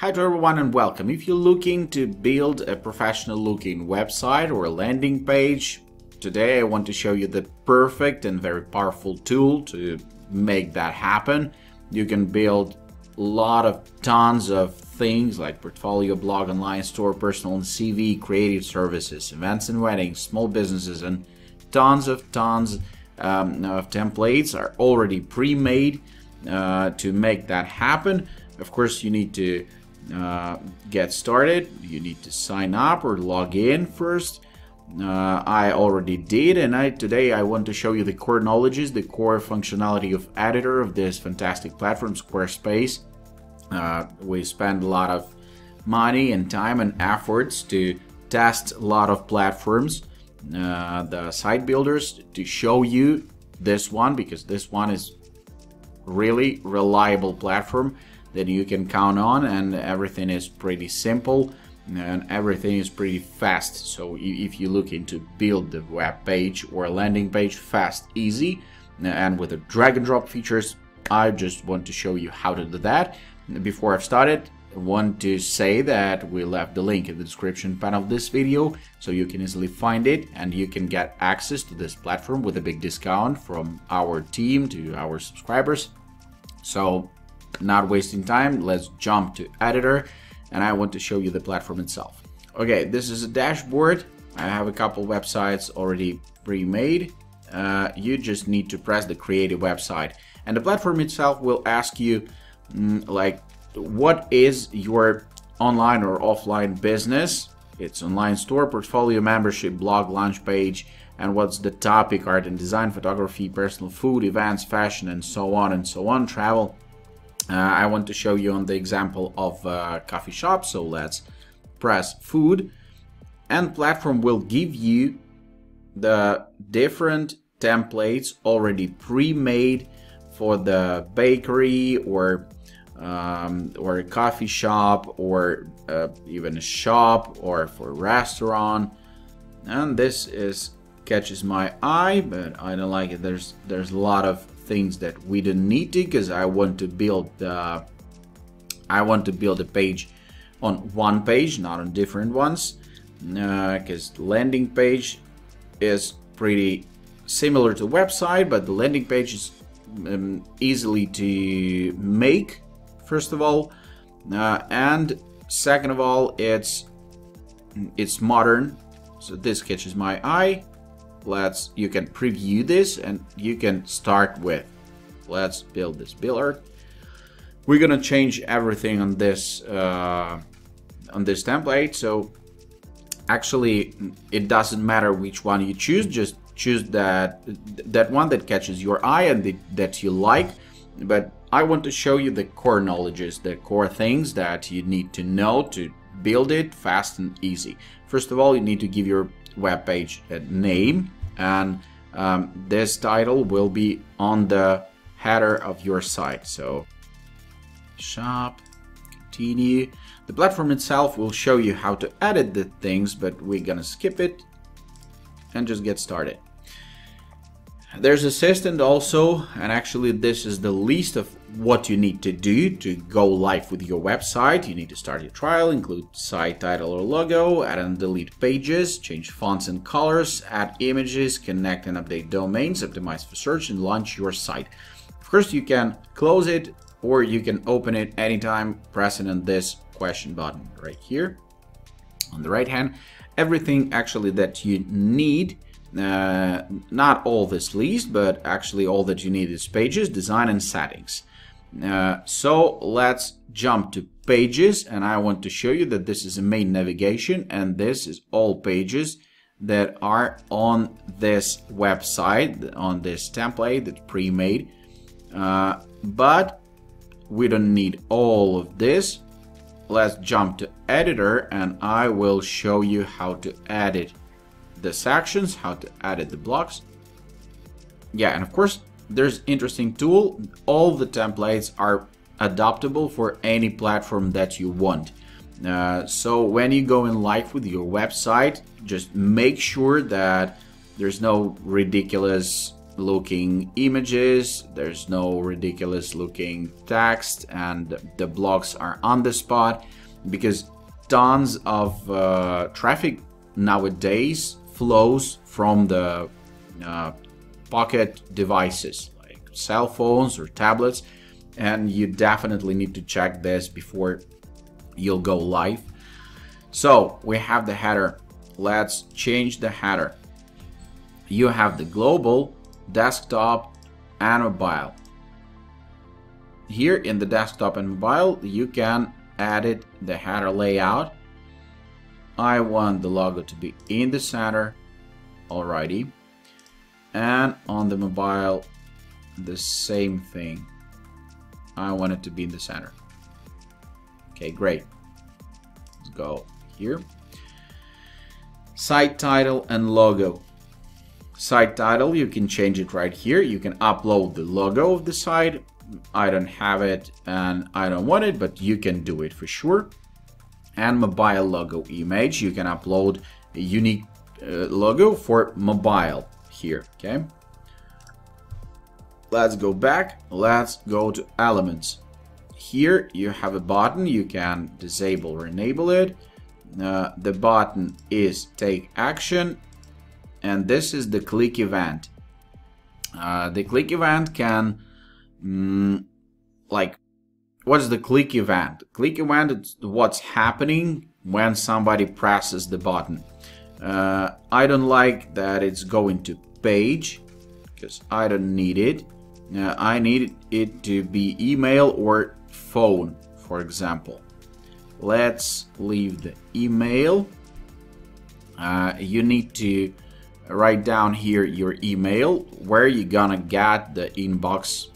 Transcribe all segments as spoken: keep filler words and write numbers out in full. Hi to everyone and welcome. If you're looking to build a professional looking website or a landing page, today I want to show you the perfect and very powerful tool to make that happen. You can build a lot of tons of things like portfolio, blog, online store, personal and C V, creative services, events and weddings, small businesses, and tons of tons um, of templates are already pre-made uh, to make that happen. Of course, you need to Uh, get started. You need to sign up or log in first. Uh, I already did, and I today I want to show you the core knowledge, the core functionality of editor of this fantastic platform, Squarespace. Uh, we spend a lot of money and time and efforts to test a lot of platforms, uh, the site builders, to show you this one, because this one is really reliable platform that you can count on, and everything is pretty simple and everything is pretty fast. So if you're looking to build the web page or landing page fast, easy, and with the drag and drop features, I just want to show you how to do that. Before I've started, I want to say that we left the link in the description panel of this video, so you can easily find it and you can get access to this platform with a big discount from our team to our subscribers. So not wasting time, let's jump to editor, and I want to show you the platform itself. Okay, this is a dashboard. I have a couple websites already pre-made. Uh, you just need to press the create a website, and the platform itself will ask you mm, like, what is your online or offline business? It's online store, portfolio, membership, blog, launch page, and what's the topic: art and design, photography, personal, food, events, fashion, and so on and so on, travel. Uh, I want to show you on the example of a coffee shop, so let's press food, and platform will give you the different templates already pre-made for the bakery or um, or a coffee shop or uh, even a shop or for a restaurant. And this is catches my eye, but I don't like it. There's there's a lot of things that we don't need to, because I want to build uh, I want to build a page on one page, not on different ones, because uh, landing page is pretty similar to website, but the landing page is um, easily to make, first of all, uh, and second of all, it's it's modern. So this catches my eye. Let's, you can preview this and you can start with, let's build this billboard. We're gonna change everything on this uh, on this template. So actually it doesn't matter which one you choose, just choose that that one that catches your eye and the, that you like. But I want to show you the core knowledges, the core things that you need to know to build it fast and easy. First of all, you need to give your web page a name, and um, this title will be on the header of your site. So shop, continue. The platform itself will show you how to edit the things, but we're gonna skip it and just get started. There's assistant also, and actually this is the list of what you need to do to go live with your website. You need to start your trial, include site title or logo, add and delete pages, change fonts and colors, add images, connect and update domains, optimize for search, and launch your site. Of course, you can close it or you can open it anytime pressing on this question button right here on the right hand. Everything actually that you need, uh not all this list, but actually all that you need is pages, design, and settings. Uh, so let's jump to pages, and I want to show you that this is a main navigation, and this is all pages that are on this website, on this template that's pre-made, uh, but we don't need all of this. Let's jump to editor, and I will show you how to edit the sections, how to edit the blocks. Yeah, and of course there's interesting tool. All the templates are adaptable for any platform that you want. Uh, so when you go in live with your website, just make sure that there's no ridiculous looking images, there's no ridiculous looking text, and the blocks are on the spot, because tons of uh, traffic nowadays flows from the uh, pocket devices like cell phones or tablets, and you definitely need to check this before you'll go live. So we have the header. Let's change the header. You have the global, desktop, and mobile. Here in the desktop and mobile, you can edit the header layout. I want the logo to be in the center. Alrighty. And on the mobile, the same thing. I want it to be in the center. Okay, great. Let's go here. Site title and logo. Site title, you can change it right here. You can upload the logo of the site. I don't have it and I don't want it, but you can do it for sure. And mobile logo image, you can upload a unique uh, logo for mobile here. Okay, let's go back. Let's go to elements. Here you have a button. You can disable or enable it. Uh, the button is take action, and this is the click event. Uh, the click event can mm, like what's the click event? Click event is what's happening when somebody presses the button. Uh, I don't like that it's going to page because I don't need it. Uh, I need it to be email or phone, for example. Let's leave the email. Uh, you need to write down here your email, where you're gonna get the inbox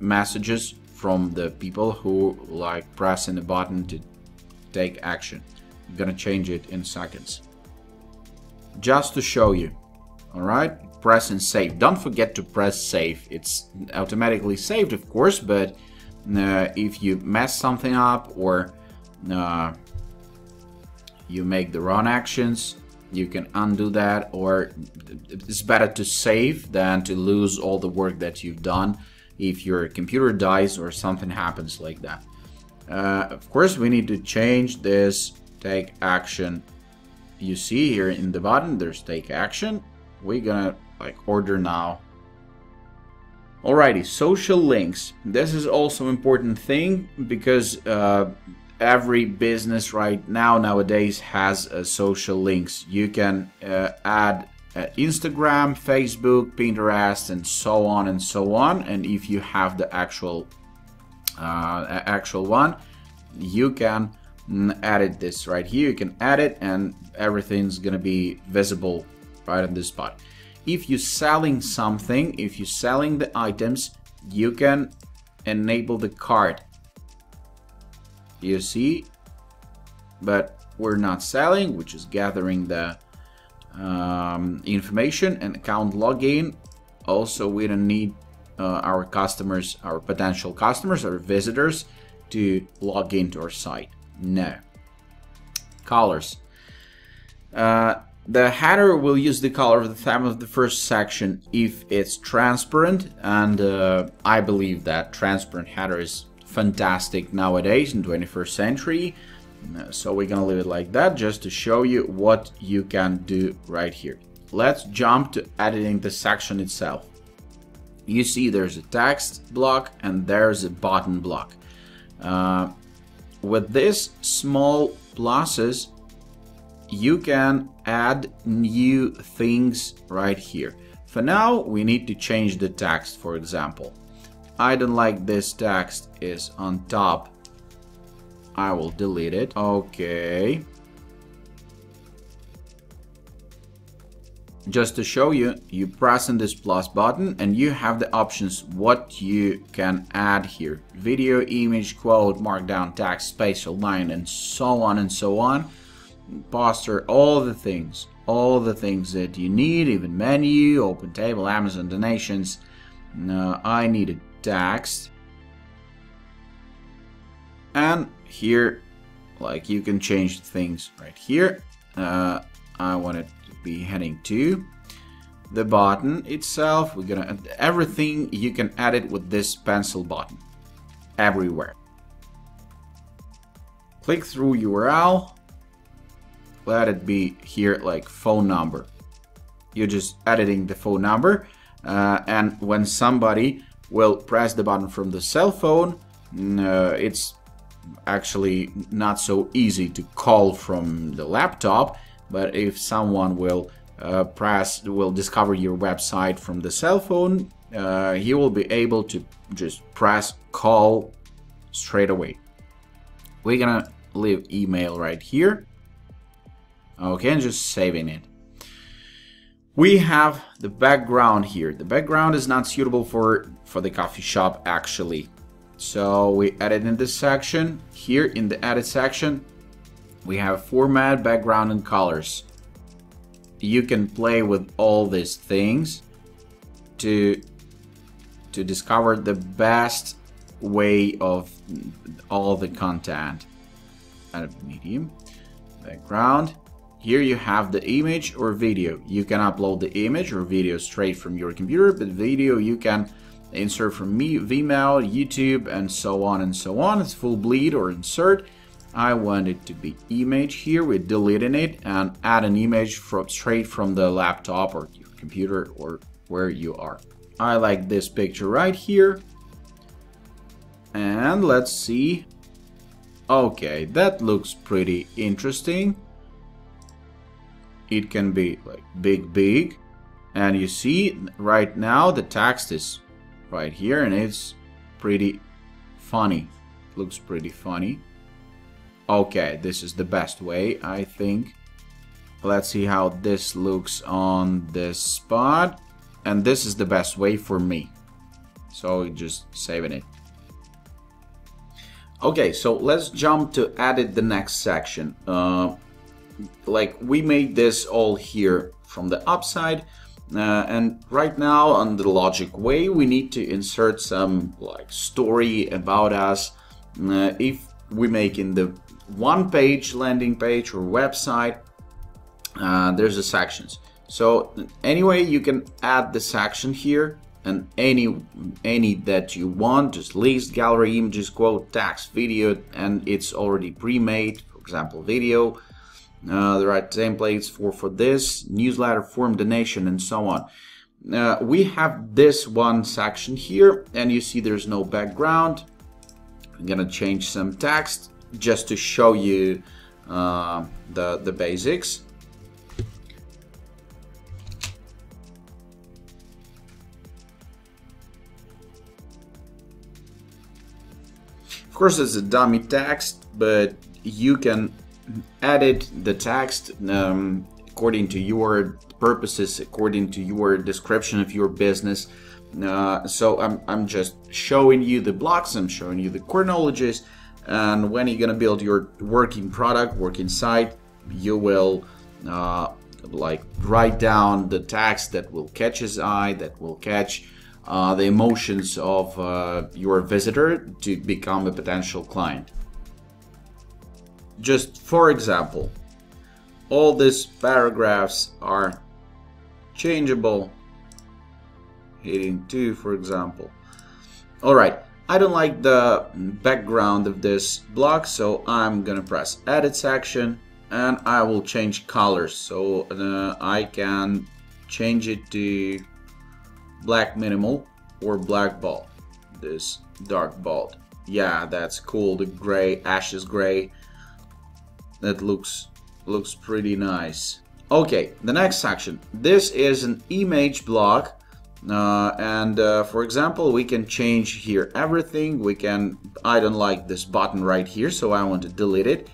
messages from the people who like pressing the button to take action. I'm gonna change it in seconds just to show you. All right, press and save. Don't forget to press save. It's automatically saved, of course, but uh, if you mess something up or uh, you make the wrong actions, you can undo that, or it's better to save than to lose all the work that you've done if your computer dies or something happens like that. Uh, of course, we need to change this take action. You see here in the button, there's take action. We're gonna like order now. Alrighty, social links. This is also an important thing because uh, every business right now nowadays has uh, social links. You can uh, add uh, Instagram, Facebook, Pinterest, and so on and so on. And if you have the actual uh, actual one, you can edit this right here. You can edit, and everything's gonna be visible right on this spot. If you're selling something, if you're selling the items, you can enable the cart. You see, but we're not selling, which is gathering the um, information and account login. Also, we don't need uh, our customers, our potential customers, our visitors to log into our site. No. Colors. Uh, the header will use the color of the theme of the first section if it's transparent, and uh, I believe that transparent header is fantastic nowadays in twenty-first century. So we're gonna leave it like that just to show you what you can do right here. Let's jump to editing the section itself. You see there's a text block and there's a button block. Uh, with this small pluses, you can add new things right here. For now, we need to change the text, for example. I don't like this text is on top. I will delete it. Okay. Just to show you, you press on this plus button and you have the options what you can add here. Video, image, quote, markdown, text, spatial line, and so on and so on. Poster, all the things, all the things that you need, even menu, open table, Amazon donations. No, I need a text, and here like you can change things right here. uh, I want it to be heading two, the button itself. We're gonna everything you can add it with this pencil button everywhere. Click through U R L. Let it be here like phone number. You're just editing the phone number, uh, and when somebody will press the button from the cell phone, uh, it's actually not so easy to call from the laptop. But if someone will uh, press, will discover your website from the cell phone, uh, he will be able to just press call straight away. We're gonna leave email right here. Okay, and just saving it. We have the background here. The background is not suitable for, for the coffee shop actually. So we edit in this section. Here in the edit section, we have format, background and colors. You can play with all these things to, to discover the best way of all the content. Edit medium. Background. Here you have the image or video. You can upload the image or video straight from your computer, but video you can insert from me, Vimeo, YouTube, and so on and so on. It's full bleed or insert. I want it to be image here. We're deleting it and add an image from straight from the laptop or your computer or where you are. I like this picture right here. And let's see. Okay, that looks pretty interesting. It can be like big, big. And you see right now the text is right here and it's pretty funny. Looks pretty funny. Okay, this is the best way, I think. Let's see how this looks on this spot. And this is the best way for me. So just saving it. Okay, so let's jump to edit the next section. Uh, like we made this all here from the upside, uh, and right now on the logic way we need to insert some like story about us. Uh, if we make in the one page landing page or website, uh, there's the sections. So anyway, you can add the section here. And any any that you want, just list, gallery, images, quote, text, video, and it's already pre-made. For example, video. Uh, there are templates for for this newsletter, form, donation, and so on. Uh, we have this one section here, and you see there's no background. I'm gonna change some text just to show you uh, the the basics. Of course, it's a dummy text, but you can edit the text um, according to your purposes, according to your description of your business. Uh, so I'm, I'm just showing you the blocks, I'm showing you the chronologies, and when you're gonna build your working product, working site, you will uh, like write down the text that will catch his eye, that will catch Uh, the emotions of uh, your visitor to become a potential client. Just for example, all these paragraphs are changeable. Heading two, for example. All right, I don't like the background of this block, so I'm gonna press edit section and I will change colors. So uh, I can change it to black minimal or black bald, this dark bald. Yeah, that's cool. The gray, ashes gray, that looks looks pretty nice. Okay, the next section, this is an image block, uh, and uh, for example, we can change here everything. We can, I don't like this button right here, so I want to delete it,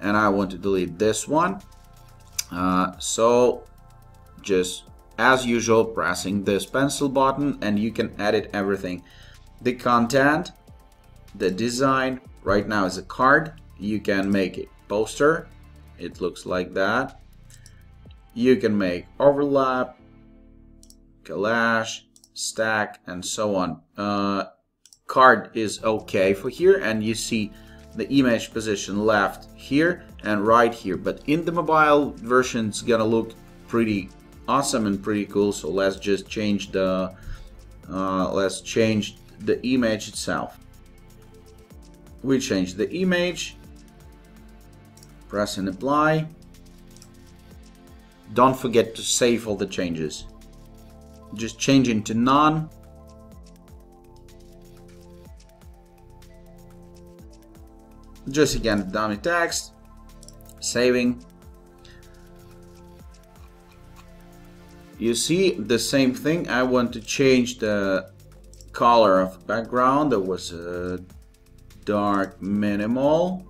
and I want to delete this one. Uh, so just as usual, pressing this pencil button, and you can edit everything. The content, the design, right now is a card. You can make it poster. It looks like that. You can make overlap, collage, stack, and so on. Uh, card is okay for here, and you see the image position left here and right here. But in the mobile version, it's gonna look pretty awesome and pretty cool. So let's just change the uh, let's change the image itself. We change the image, press and apply. Don't forget to save all the changes. Just change into none. Just again the dummy text, saving. You see the same thing. I want to change the color of background. There was a dark minimal.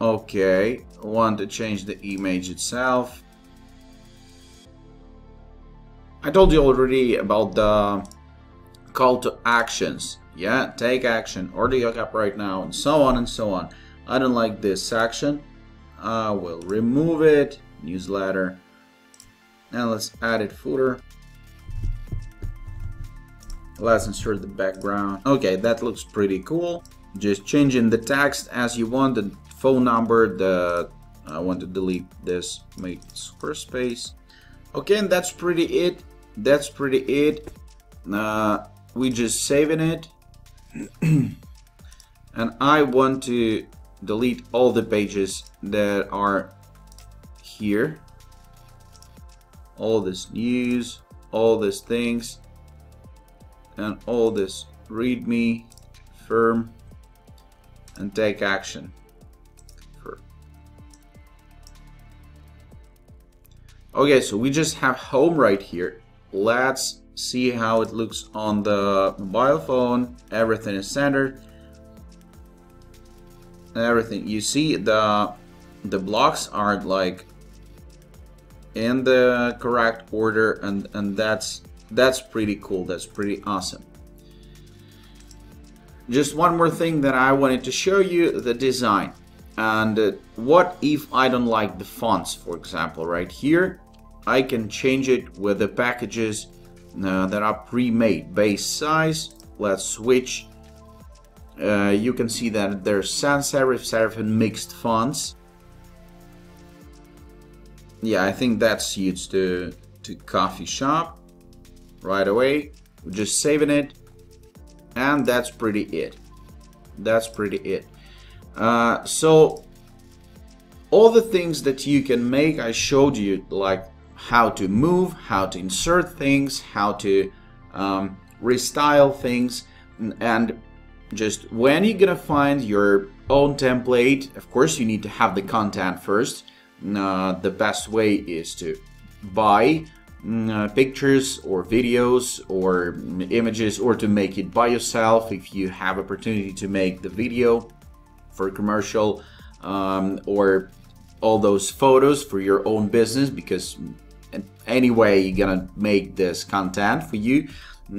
Okay, want to change the image itself. I told you already about the call to actions. Yeah, take action, order your cup right now, and so on and so on. I don't like this section. I will remove it. Newsletter. And let's add it footer. Let's insert the background. Okay, that looks pretty cool. Just changing the text as you want, the phone number, the I want to delete this, make it Squarespace. Okay, and that's pretty it. That's pretty it. Uh, we just saving it. And I want to delete all the pages that are here. All this news, all these things, and all this readme, confirm, and take action. Okay, so we just have home right here. Let's see how it looks on the mobile phone. Everything is centered. Everything. You see the the blocks are like in the correct order, and and that's that's pretty cool. That's pretty awesome. Just one more thing that I wanted to show you, the design. And uh, what if I don't like the fonts, for example, right here? I can change it with the packages uh, that are pre-made. Base size, let's switch. Uh, you can see that there's sans serif, serif and mixed fonts. Yeah, I think that suits to, to coffee shop right away. We're just saving it. And that's pretty it. That's pretty it. Uh, so all the things that you can make, I showed you, like how to move, how to insert things, how to um, restyle things, and just when you're gonna find your own template, of course you need to have the content first. Uh, the best way is to buy uh, pictures or videos or images, or to make it by yourself if you have opportunity to make the video for commercial, um, or all those photos for your own business, because anyway you're gonna make this content for you.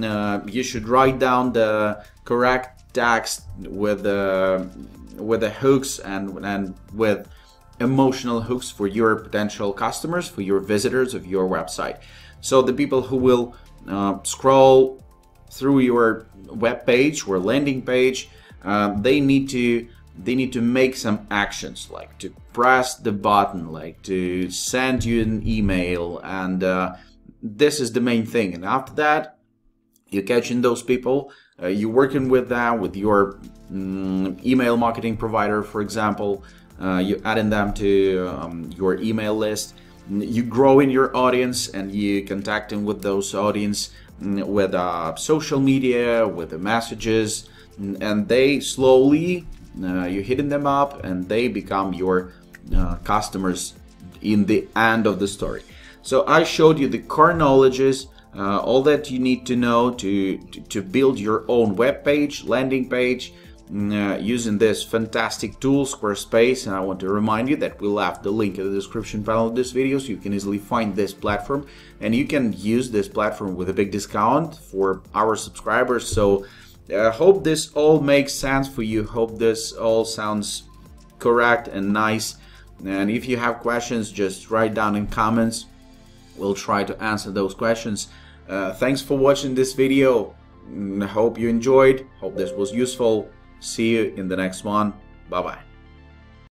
Uh, you should write down the correct text with the with the hooks and and with emotional hooks for your potential customers, for your visitors of your website. So the people who will uh, scroll through your web page or landing page, uh, they need to. They need to make some actions, like to press the button, like to send you an email, and uh, this is the main thing. And after that, you're catching those people, uh, you're working with them, with your um, email marketing provider, for example, uh, you're adding them to um, your email list, you grow in your audience, and you contacting with those audience with uh, social media, with the messages, and they slowly Uh, you're hitting them up, and they become your uh, customers in the end of the story. So I showed you the core knowledges, uh, all that you need to know to, to, to build your own web page, landing page, uh, using this fantastic tool, Squarespace. And I want to remind you that we left the link in the description panel of this video, so you can easily find this platform, and you can use this platform with a big discount for our subscribers. So I uh, hope this all makes sense for you. Hope this all sounds correct and nice. And if you have questions, just write down in comments. We'll try to answer those questions. Uh, thanks for watching this video. Hope you enjoyed. Hope this was useful. See you in the next one. Bye bye.